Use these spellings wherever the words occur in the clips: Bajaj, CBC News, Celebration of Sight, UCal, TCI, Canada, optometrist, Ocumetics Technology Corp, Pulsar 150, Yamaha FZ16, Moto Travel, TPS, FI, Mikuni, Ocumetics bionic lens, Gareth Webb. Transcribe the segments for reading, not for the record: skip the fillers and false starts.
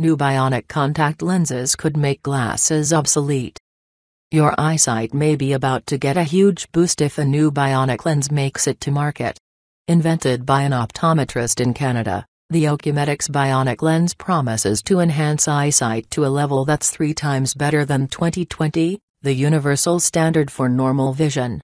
New bionic contact lenses could make glasses obsolete. Your eyesight may be about to get a huge boost if a new bionic lens makes it to market. Invented by an optometrist in Canada, the Ocumetics bionic lens promises to enhance eyesight to a level that's 3 times better than 20/20, the universal standard for normal vision.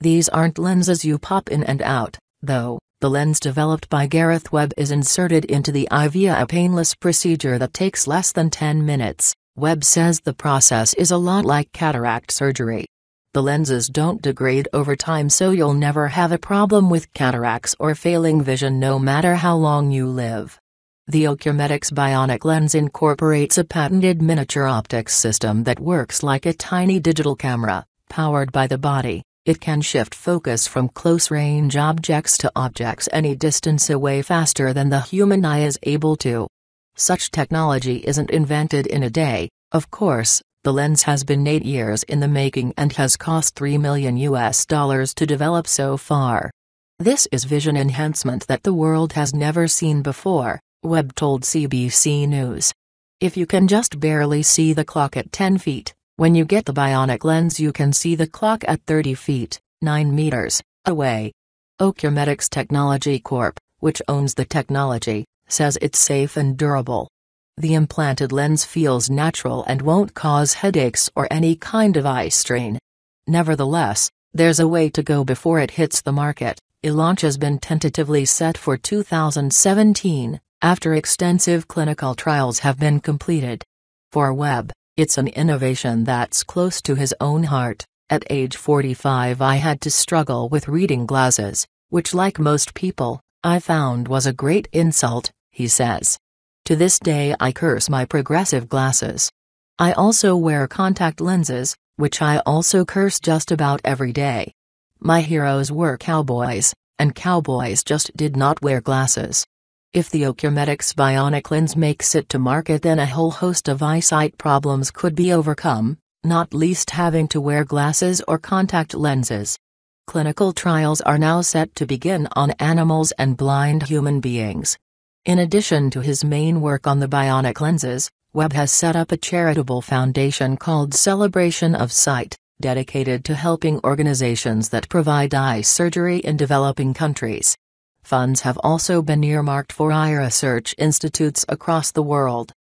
These aren't lenses you pop in and out, though. The lens developed by Gareth Webb is inserted into the eye via a painless procedure that takes less than 10 minutes. Webb says the process is a lot like cataract surgery. The lenses don't degrade over time, so you'll never have a problem with cataracts or failing vision no matter how long you live. The Ocumetics bionic lens incorporates a patented miniature optics system that works like a tiny digital camera, powered by the body. It can shift focus from close-range objects to objects any distance away faster than the human eye is able to. Such technology isn't invented in a day, of course. The lens has been 8 years in the making and has cost $3 million to develop so far. "This is vision enhancement that the world has never seen before," Webb told CBC News. "If you can just barely see the clock at 10 feet, when you get the bionic lens you can see the clock at 30 feet, 9 meters, away." Ocumetics Technology Corp, which owns the technology, says it's safe and durable. The implanted lens feels natural and won't cause headaches or any kind of eye strain. Nevertheless, there's a way to go before it hits the market. A launch has been tentatively set for 2017, after extensive clinical trials have been completed. For Webb, it's an innovation that's close to his own heart. "At age 45 I had to struggle with reading glasses, which, like most people, I found was a great insult," he says. "To this day I curse my progressive glasses. I also wear contact lenses, which I also curse just about every day. My heroes were cowboys, and cowboys just did not wear glasses." If the Ocumetics bionic lens makes it to market, then a whole host of eyesight problems could be overcome, not least having to wear glasses or contact lenses. Clinical trials are now set to begin on animals and blind human beings. In addition to his main work on the bionic lenses, Webb has set up a charitable foundation called Celebration of Sight, dedicated to helping organizations that provide eye surgery in developing countries. Funds have also been earmarked for eye research institutes across the world.